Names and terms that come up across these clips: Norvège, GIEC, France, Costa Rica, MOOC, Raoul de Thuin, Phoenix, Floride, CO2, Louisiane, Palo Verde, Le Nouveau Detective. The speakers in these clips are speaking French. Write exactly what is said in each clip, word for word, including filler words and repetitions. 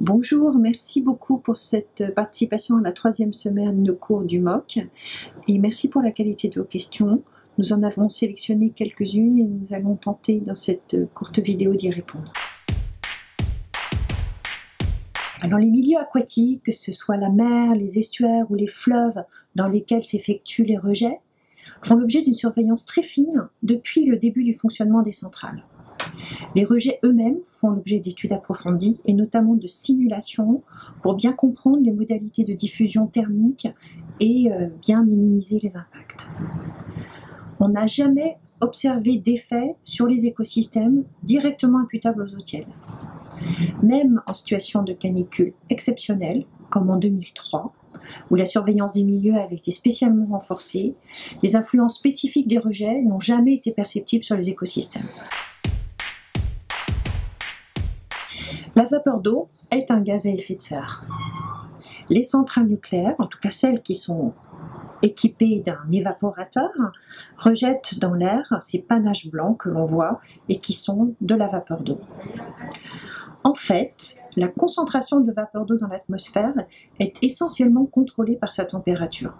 Bonjour, merci beaucoup pour cette participation à la troisième semaine de cours du M O O C et merci pour la qualité de vos questions. Nous en avons sélectionné quelques-unes et nous allons tenter dans cette courte vidéo d'y répondre. Alors les milieux aquatiques, que ce soit la mer, les estuaires ou les fleuves dans lesquels s'effectuent les rejets, font l'objet d'une surveillance très fine depuis le début du fonctionnement des centrales. Les rejets eux-mêmes font l'objet d'études approfondies et notamment de simulations pour bien comprendre les modalités de diffusion thermique et bien minimiser les impacts. On n'a jamais observé d'effet sur les écosystèmes directement imputables aux otièdes. Même en situation de canicule exceptionnelle, comme en deux mille trois, où la surveillance des milieux avait été spécialement renforcée, les influences spécifiques des rejets n'ont jamais été perceptibles sur les écosystèmes. La vapeur d'eau est un gaz à effet de serre. Les centrales nucléaires, en tout cas celles qui sont équipées d'un évaporateur, rejettent dans l'air ces panaches blancs que l'on voit et qui sont de la vapeur d'eau. En fait, la concentration de vapeur d'eau dans l'atmosphère est essentiellement contrôlée par sa température.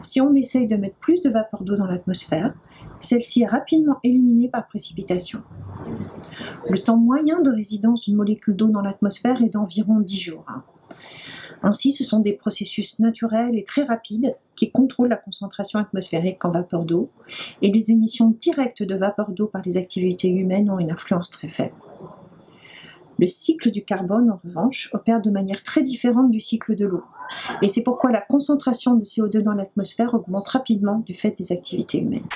Si on essaye de mettre plus de vapeur d'eau dans l'atmosphère, celle-ci est rapidement éliminée par précipitation. Le temps moyen de résidence d'une molécule d'eau dans l'atmosphère est d'environ dix jours. Ainsi, ce sont des processus naturels et très rapides qui contrôlent la concentration atmosphérique en vapeur d'eau, et les émissions directes de vapeur d'eau par les activités humaines ont une influence très faible. Le cycle du carbone, en revanche, opère de manière très différente du cycle de l'eau, et c'est pourquoi la concentration de C O deux dans l'atmosphère augmente rapidement du fait des activités humaines.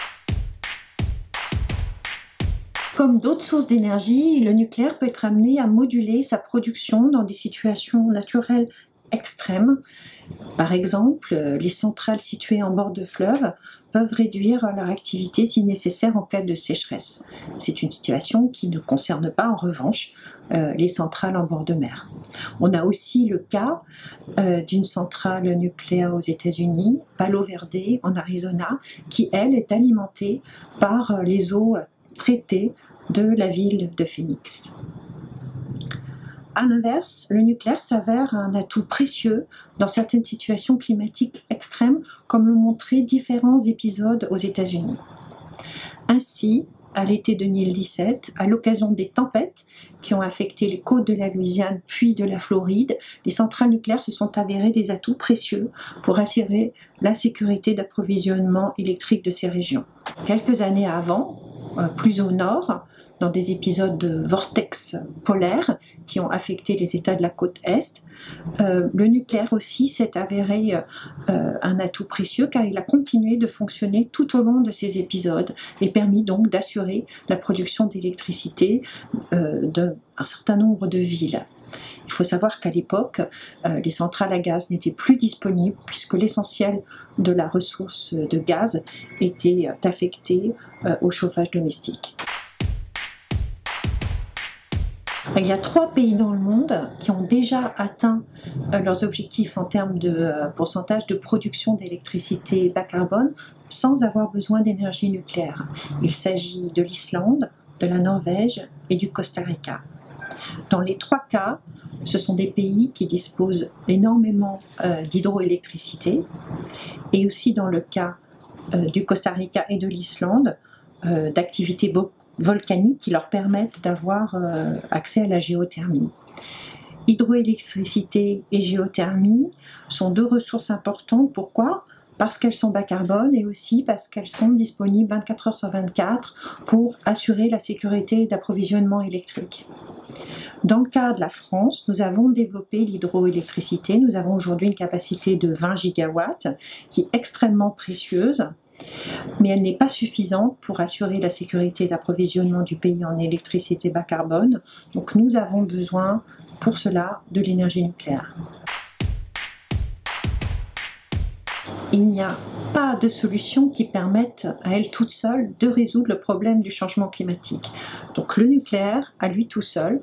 Comme d'autres sources d'énergie, le nucléaire peut être amené à moduler sa production dans des situations naturelles extrêmes. Par exemple, les centrales situées en bord de fleuve peuvent réduire leur activité si nécessaire en cas de sécheresse. C'est une situation qui ne concerne pas, en revanche, euh, les centrales en bord de mer. On a aussi le cas euh, d'une centrale nucléaire aux États-Unis, Palo Verde, en Arizona, qui, elle, est alimentée par euh, les eaux traitées de la ville de Phoenix. A l'inverse, le nucléaire s'avère un atout précieux dans certaines situations climatiques extrêmes, comme l'ont montré différents épisodes aux États-Unis. Ainsi, à l'été deux mille dix-sept, à l'occasion des tempêtes qui ont affecté les côtes de la Louisiane puis de la Floride, les centrales nucléaires se sont avérées des atouts précieux pour assurer la sécurité d'approvisionnement électrique de ces régions. Quelques années avant, plus au nord, dans des épisodes de vortex polaires qui ont affecté les États de la côte Est. Euh, le nucléaire aussi s'est avéré euh, un atout précieux car il a continué de fonctionner tout au long de ces épisodes et permis donc d'assurer la production d'électricité euh, d'un certain nombre de villes. Il faut savoir qu'à l'époque, euh, les centrales à gaz n'étaient plus disponibles puisque l'essentiel de la ressource de gaz était affecté euh, au chauffage domestique. Il y a trois pays dans le monde qui ont déjà atteint leurs objectifs en termes de pourcentage de production d'électricité bas carbone sans avoir besoin d'énergie nucléaire. Il s'agit de l'Islande, de la Norvège et du Costa Rica. Dans les trois cas, ce sont des pays qui disposent énormément d'hydroélectricité et aussi dans le cas du Costa Rica et de l'Islande, d'activités beaucoup volcaniques qui leur permettent d'avoir euh, accès à la géothermie. Hydroélectricité et géothermie sont deux ressources importantes. Pourquoi? Parce qu'elles sont bas carbone et aussi parce qu'elles sont disponibles vingt-quatre heures sur vingt-quatre pour assurer la sécurité d'approvisionnement électrique. Dans le cas de la France, nous avons développé l'hydroélectricité. Nous avons aujourd'hui une capacité de vingt gigawatts qui est extrêmement précieuse. Mais elle n'est pas suffisante pour assurer la sécurité d'approvisionnement du pays en électricité bas carbone. Donc nous avons besoin pour cela de l'énergie nucléaire. Il n'y a pas de solution qui permette à elle toute seule de résoudre le problème du changement climatique. Donc le nucléaire, à lui tout seul,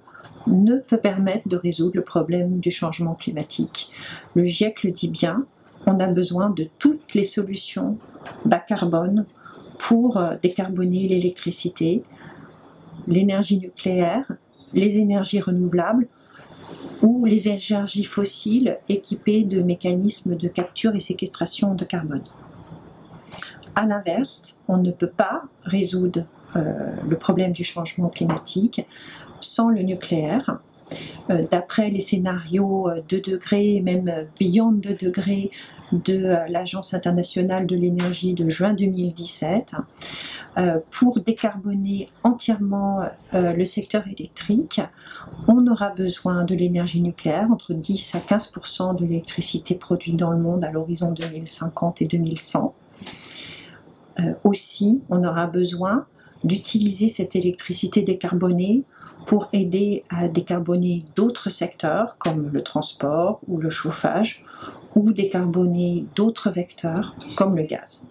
ne peut permettre de résoudre le problème du changement climatique. Le GIEC le dit bien. On a besoin de toutes les solutions bas carbone pour décarboner l'électricité, l'énergie nucléaire, les énergies renouvelables, ou les énergies fossiles équipées de mécanismes de capture et séquestration de carbone. A l'inverse, on ne peut pas résoudre euh, le problème du changement climatique sans le nucléaire. Euh, D'après les scénarios deux degrés et même beyond deux degrés de l'Agence internationale de l'énergie de juin deux mille dix-sept, euh, pour décarboner entièrement euh, le secteur électrique, on aura besoin de l'énergie nucléaire, entre dix à quinze pour cent de l'électricité produite dans le monde à l'horizon deux mille cinquante et deux mille cent. Euh, aussi, on aura besoin d'utiliser cette électricité décarbonée pour aider à décarboner d'autres secteurs comme le transport ou le chauffage, ou décarboner d'autres vecteurs comme le gaz.